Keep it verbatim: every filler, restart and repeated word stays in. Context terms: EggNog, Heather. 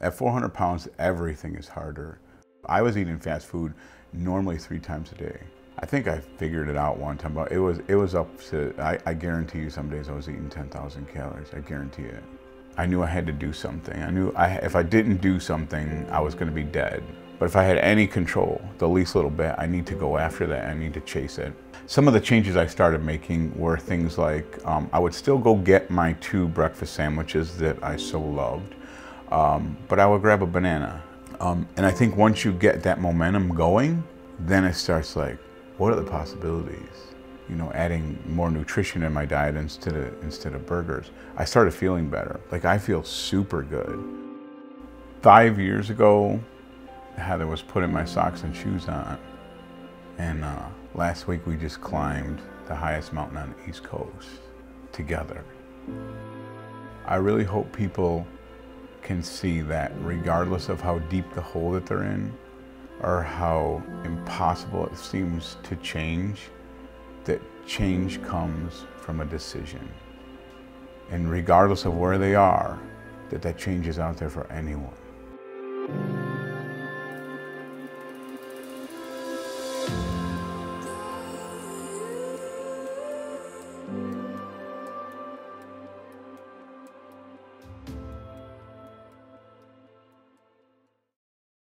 At four hundred pounds, everything is harder. I was eating fast food normally three times a day. I think I figured it out one time, but it was, it was up to, I, I guarantee you some days I was eating ten thousand calories, I guarantee it. I knew I had to do something. I knew I, if I didn't do something, I was gonna be dead. But if I had any control, the least little bit, I need to go after that, I need to chase it. Some of the changes I started making were things like, um, I would still go get my two breakfast sandwiches that I so loved, um, but I would grab a banana. Um, and I think once you get that momentum going, then it starts like, what are the possibilities? You know, adding more nutrition in my diet instead of, instead of burgers. I started feeling better. Like, I feel super good. Five years ago, Heather was putting my socks and shoes on. And uh, last week we just climbed the highest mountain on the East Coast together. I really hope people can see that regardless of how deep the hole that they're in, or how impossible it seems to change, that change comes from a decision. And regardless of where they are, that that change is out there for anyone.